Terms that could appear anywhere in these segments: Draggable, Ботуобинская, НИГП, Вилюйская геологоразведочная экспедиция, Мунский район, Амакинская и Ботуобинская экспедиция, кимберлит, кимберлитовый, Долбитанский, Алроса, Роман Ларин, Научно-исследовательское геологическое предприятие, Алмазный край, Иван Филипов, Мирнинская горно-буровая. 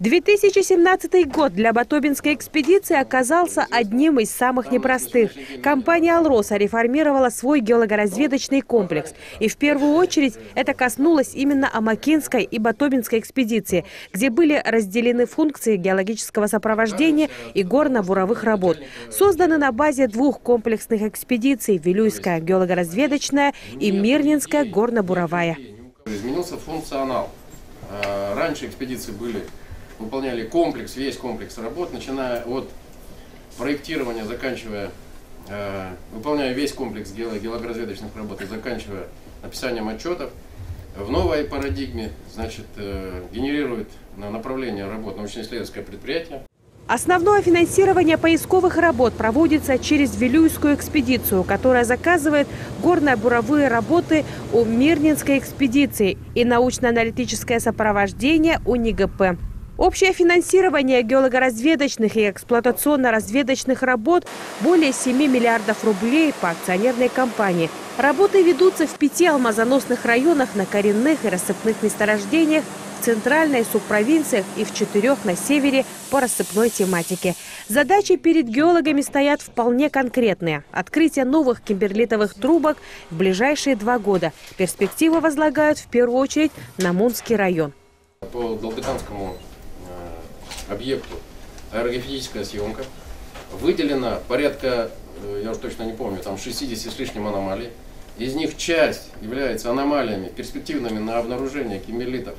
2017 год для Ботуобинской экспедиции оказался одним из самых непростых. Компания «Алроса» реформировала свой геологоразведочный комплекс. И в первую очередь это коснулось именно Амакинской и Ботуобинской экспедиции, где были разделены функции геологического сопровождения и горно-буровых работ. Созданы на базе двух комплексных экспедиций – Вилюйская геологоразведочная и Мирнинская горно-буровая. Изменился функционал. Раньше экспедиции выполняли весь комплекс работ, начиная от проектирования, заканчивая, выполняя весь комплекс геологоразведочных работ и заканчивая написанием отчетов. В новой парадигме, значит, генерирует на направление работ научно-исследовательское предприятие. Основное финансирование поисковых работ проводится через Вилюйскую экспедицию, которая заказывает горно-буровые работы у Мирнинской экспедиции и научно-аналитическое сопровождение у НИГП. Общее финансирование геологоразведочных и эксплуатационно-разведочных работ – более 7 миллиардов рублей по акционерной компании. Работы ведутся в 5 алмазоносных районах на коренных и рассыпных месторождениях, в центральной субпровинциях и в 4 на севере по рассыпной тематике. Задачи перед геологами стоят вполне конкретные. Открытие новых кимберлитовых трубок в ближайшие 2 года. Перспективы возлагают в первую очередь на Мунский район. По Долбитанскому объекту аэрогеофизическая съемка. Выделено порядка, я уже точно не помню, там 60 с лишним аномалий. Из них часть является аномалиями, перспективными на обнаружение кимберлитов.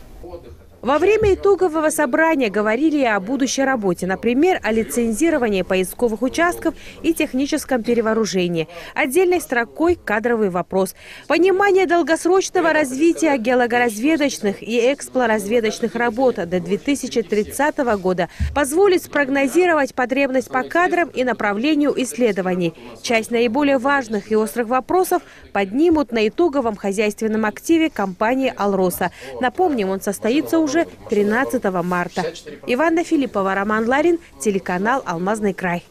Во время итогового собрания говорили о будущей работе, например, о лицензировании поисковых участков и техническом перевооружении. Отдельной строкой кадровый вопрос. Понимание долгосрочного развития геологоразведочных и эксплоразведочных работ до 2030 года позволит спрогнозировать потребность по кадрам и направлению исследований. Часть наиболее важных и острых вопросов поднимут на итоговом хозяйственном активе компании «Алроса». Напомним, он состоится уже 13 марта. Ивана Филиппова, Роман Ларин, телеканал «Алмазный край».